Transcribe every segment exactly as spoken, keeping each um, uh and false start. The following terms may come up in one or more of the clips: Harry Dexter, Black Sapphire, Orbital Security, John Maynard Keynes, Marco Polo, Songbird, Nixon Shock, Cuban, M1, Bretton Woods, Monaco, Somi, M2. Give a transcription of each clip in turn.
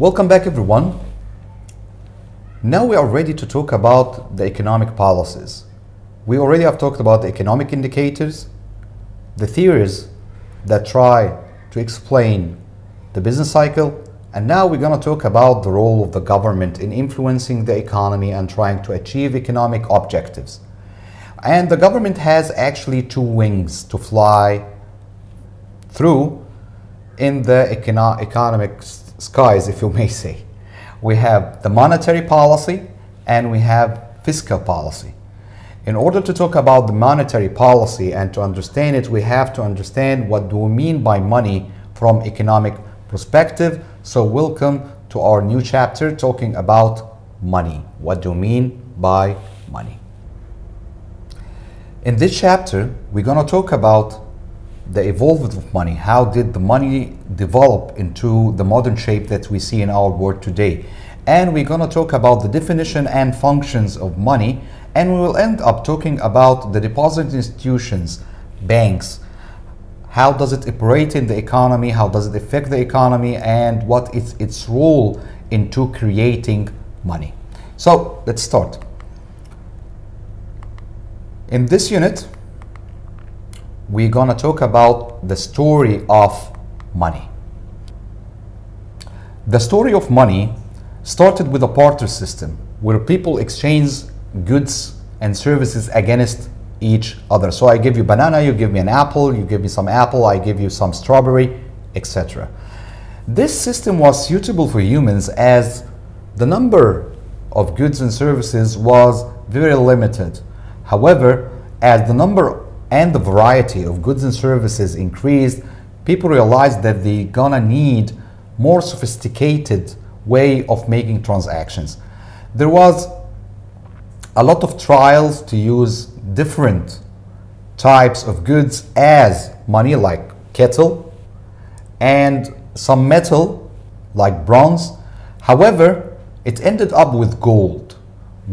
Welcome back, everyone. Now we are ready to talk about the economic policies. We already have talked about the economic indicators, the theories that try to explain the business cycle, and now we're going to talk about the role of the government in influencing the economy and trying to achieve economic objectives. And the government has actually two wings to fly through in the econo economic skies, if you may say. We have the monetary policy and we have fiscal policy. In order to talk about the monetary policy and to understand it, we have to understand what do we mean by money from economic perspective. So welcome to our new chapter talking about money. What do we mean by money? In this chapter, we're going to talk about the evolvement of money. How did the money develop into the modern shape that we see in our world today? And we're going to talk about the definition and functions of money. And we will end up talking about the deposit institutions, banks. How does it operate in the economy? How does it affect the economy? And what is its role into creating money? So let's start. In this unit, we're going to talk about the story of money. The story of money started with a barter system where people exchange goods and services against each other. So I give you banana, you give me an apple, you give me some apple, I give you some strawberry, et cetera. This system was suitable for humans as the number of goods and services was very limited. However, as the number and the variety of goods and services increased, people realized that they're gonna need more sophisticated way of making transactions. There was a lot of trials to use different types of goods as money, like cattle, and some metal, like bronze. However, it ended up with gold.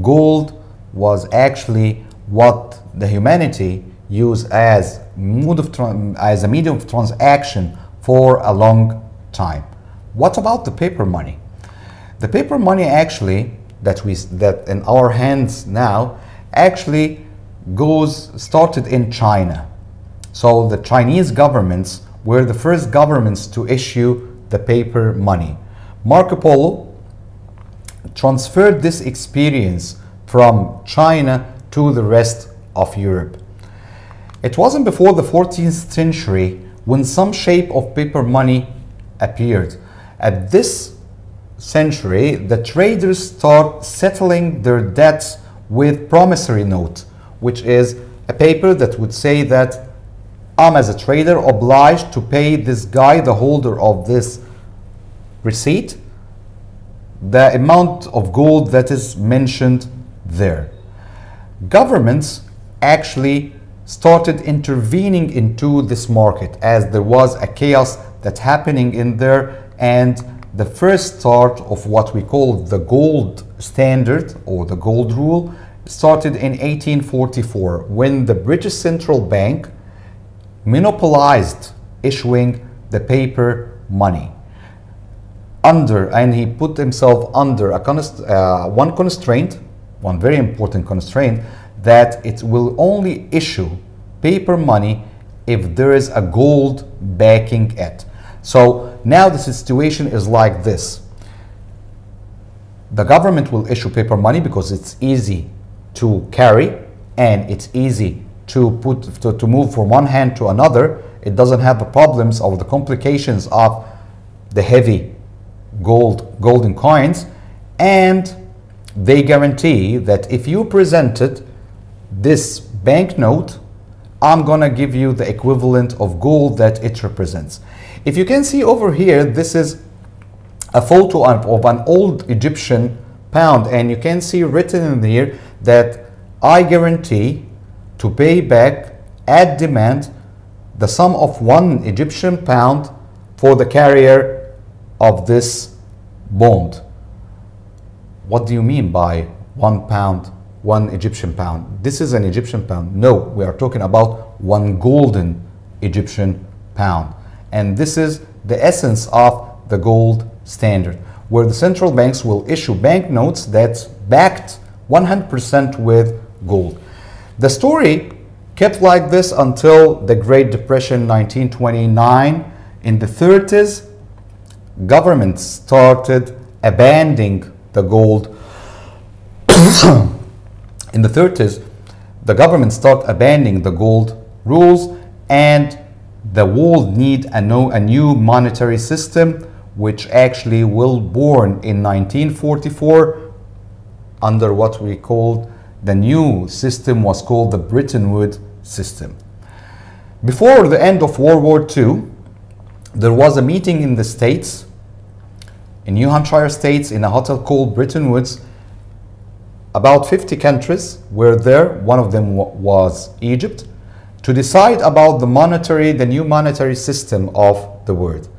Gold was actually what the humanity used as mode of as a medium of transaction for a long time. What about the paper money? The paper money actually that we that in our hands now actually goes started in China. So the Chinese governments were the first governments to issue the paper money. Marco Polo transferred this experience from China to the rest of Europe. It wasn't before the fourteenth century when some shape of paper money appeared. At this century, the traders start settling their debts with promissory note, which is a paper that would say that I'm as a trader obliged to pay this guy, the holder of this receipt, the amount of gold that is mentioned there. Governments actually started intervening into this market as there was a chaos that's happening in there, and the first start of what we call the gold standard or the gold rule started in eighteen forty-four when the British Central Bank monopolized issuing the paper money under, and he put himself under a const uh, one constraint one very important constraint, that it will only issue paper money if there is a gold backing it. So now the situation is like this. The government will issue paper money because it's easy to carry and it's easy to, put, to, to move from one hand to another. It doesn't have the problems or the complications of the heavy gold, golden coins, and they guarantee that if you presented this banknote, I'm gonna give you the equivalent of gold that it represents. If you can see over here, this is a photo of an old Egyptian pound, and you can see written in here that I guarantee to pay back at demand the sum of one Egyptian pound for the carrier of this bond. What do you mean by one pound, one Egyptian pound? This is an Egyptian pound. No, we are talking about one golden Egyptian pound. And this is the essence of the gold standard. where the central banks will issue banknotes that's backed one hundred percent with gold. The story kept like this until the Great Depression, nineteen twenty-nine. In the thirties, governments started abandoning the gold. In the thirties, the government started abandoning the gold rules, and the world need a, no, a new monetary system, which actually will born in nineteen forty-four under what we called the new system was called the Bretton Woods system. Before the end of World War Two, there was a meeting in the States, in New Hampshire States, in a hotel called Bretton Woods. About fifty countries were there, one of them was Egypt, to decide about the monetary, the new monetary system of the world.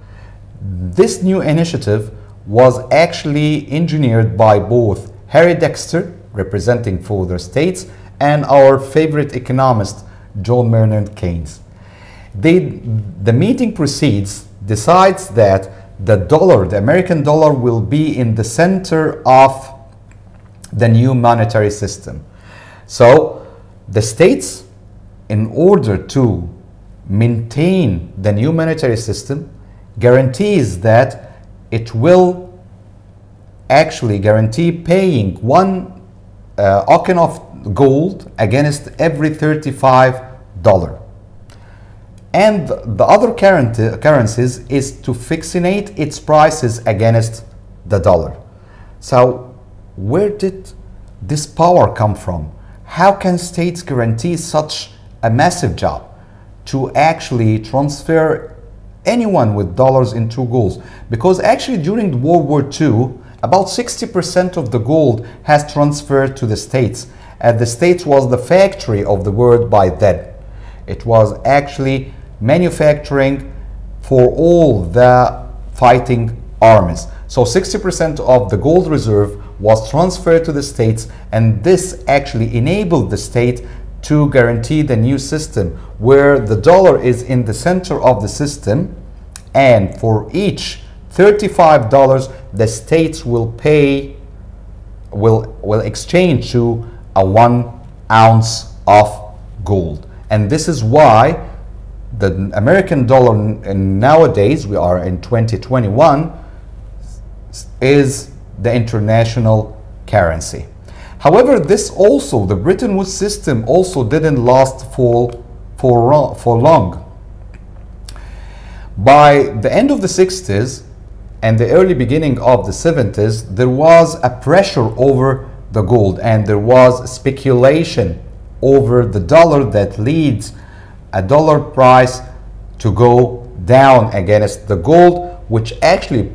This new initiative was actually engineered by both Harry Dexter, representing for the States, and our favorite economist, John Maynard Keynes. They, the meeting proceeds, decides that the dollar, the American dollar, will be in the center of the new monetary system. So the States, in order to maintain the new monetary system, guarantees that it will actually guarantee paying one Uh, auction of gold against every thirty-five dollars, and the other currencies is to fixate its prices against the dollar. So where did this power come from? How can states guarantee such a massive job to actually transfer anyone with dollars into gold? Because actually during World War Two, about sixty percent of the gold has transferred to the States, and the States was the factory of the world by then. It was actually manufacturing for all the fighting armies. So sixty percent of the gold reserve was transferred to the States, and this actually enabled the state to guarantee the new system where the dollar is in the center of the system, and for each thirty-five dollars the states will pay, will, will exchange to a one ounce of gold. And this is why the American dollar nowadays, we are in twenty twenty-one, is the international currency. However, this also, the Bretton Woods system also didn't last for, for, for long. By the end of the sixties, and the early beginning of the seventies, there was a pressure over the gold, and there was speculation over the dollar that leads a dollar price to go down against the gold, which actually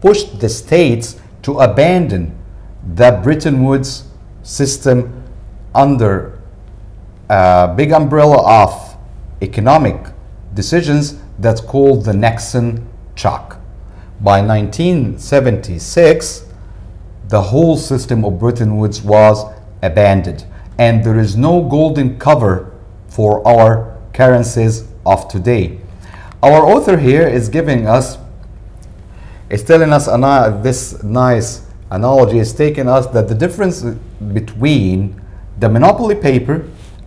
pushed the states to abandon the Bretton Woods system under a big umbrella of economic decisions that's called the Nixon Shock. By nineteen seventy-six, the whole system of Bretton Woods was abandoned, and there is no golden cover for our currencies of today. Our author here is giving us, is telling us an, this nice analogy, is taking us that the difference between the monopoly paper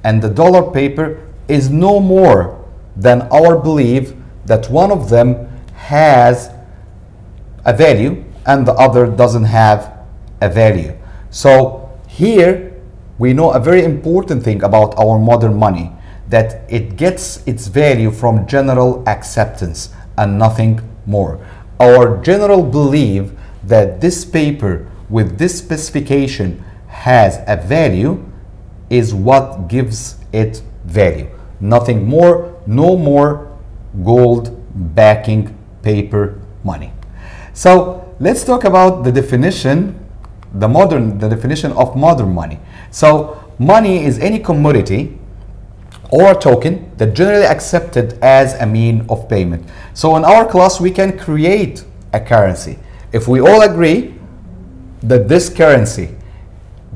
and the dollar paper is no more than our belief that one of them has a value and the other doesn't have a value. So here we know a very important thing about our modern money, that it gets its value from general acceptance and nothing more. Our general belief that this paper with this specification has a value is what gives it value. Nothing more, no more gold backing paper money. So let's talk about the definition, the modern, the definition of modern money. So money is any commodity or token that generally accepted as a mean of payment. So in our class, we can create a currency. If we all agree that this currency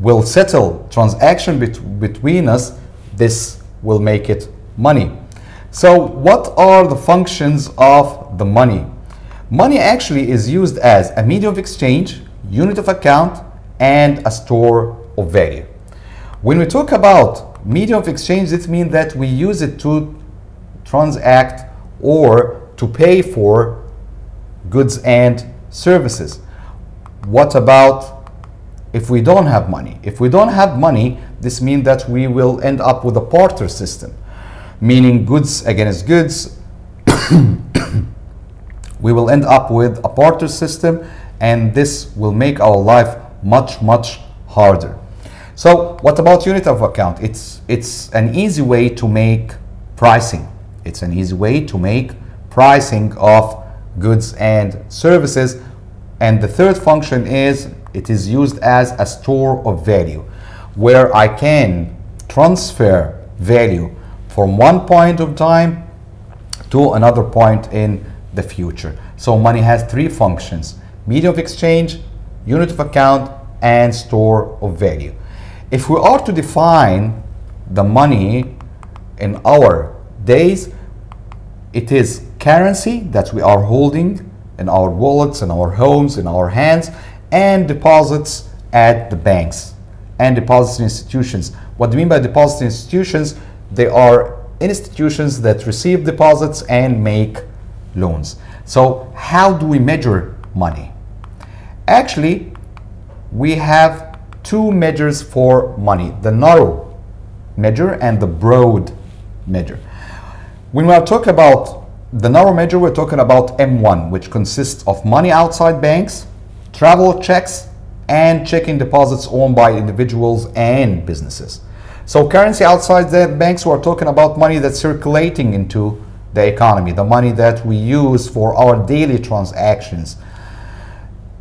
will settle transaction bet- between us, this will make it money. So what are the functions of the money? Money actually is used as a medium of exchange, unit of account, and a store of value. When we talk about medium of exchange, it means that we use it to transact or to pay for goods and services. What about if we don't have money? If we don't have money, this means that we will end up with a barter system, meaning goods against goods. We will end up with a barter system, and this will make our life much, much harder. So what about unit of account? It's, it's an easy way to make pricing. It's an easy way to make pricing of goods and services. And the third function is it is used as a store of value, where I can transfer value from one point of time to another point in the future. So money has three functions: medium of exchange, unit of account, and store of value. If we are to define the money in our days, it is currency that we are holding in our wallets, in our homes, in our hands, and deposits at the banks and deposit institutions. What do you mean by deposit institutions? They are institutions that receive deposits and make loans. So how do we measure money? Actually, we have two measures for money: the narrow measure and the broad measure. When we are talking about the narrow measure, we're talking about M one, which consists of money outside banks, travel checks, and checking deposits owned by individuals and businesses. So currency outside the banks, we're talking about money that's circulating into the economy, the money that we use for our daily transactions.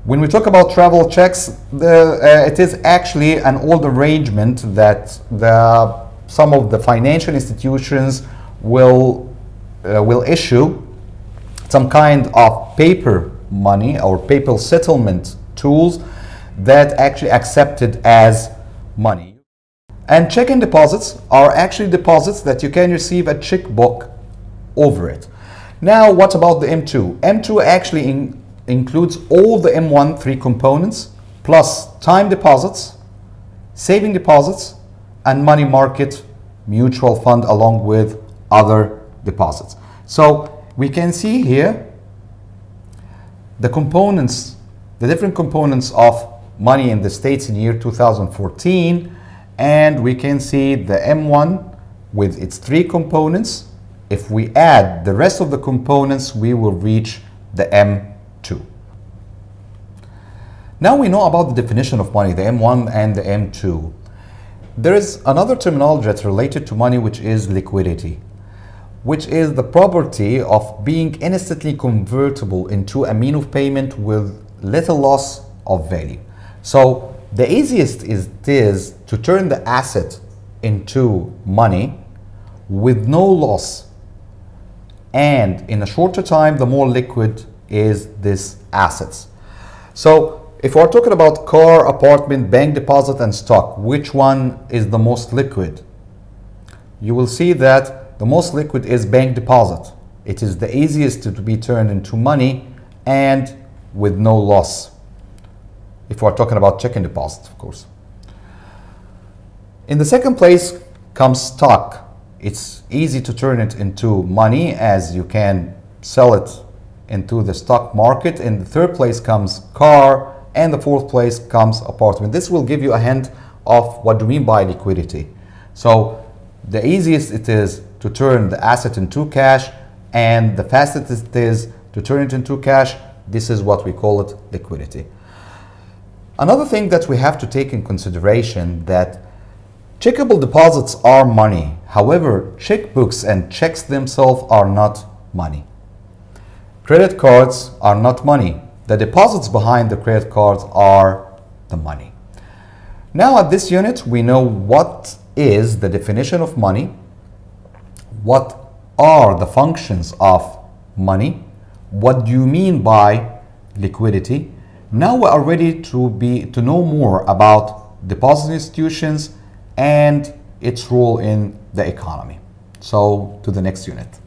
When we talk about travel checks, the, uh, it is actually an old arrangement that the, some of the financial institutions will, uh, will issue some kind of paper money or paper settlement tools that actually accepted as money. And checking deposits are actually deposits that you can receive a checkbook over it. Now, what about the M two? M two actually in includes all the M one three components, plus time deposits, saving deposits, and money market mutual fund, along with other deposits. So we can see here the components, the different components of money in the States in year two thousand fourteen, and we can see the M one with its three components. If we add the rest of the components, we will reach the M two. Now we know about the definition of money, the M one and the M two. There is another terminology that's related to money, which is liquidity, which is the property of being instantly convertible into a mean of payment with little loss of value. So the easiest is this, to turn the asset into money with no loss, and in a shorter time, the more liquid is this assets. So if we're talking about car, apartment, bank deposit, and stock, which one is the most liquid? You will see that the most liquid is bank deposit. It is the easiest to be turned into money and with no loss. If we're talking about checking deposit, of course. In the second place comes stock. It's easy to turn it into money, as you can sell it into the stock market. In the third place comes car, and the fourth place comes apartment. This will give you a hint of what do we mean by liquidity. So the easiest it is to turn the asset into cash, and the fastest it is to turn it into cash. This is what we call it liquidity. Another thing that we have to take in consideration, that checkable deposits are money. However, checkbooks and checks themselves are not money. Credit cards are not money. The deposits behind the credit cards are the money. Now at this unit, we know what is the definition of money, what are the functions of money, what do you mean by liquidity. Now we are ready to be to know more about deposit institutions and its role in the economy. So to the next unit.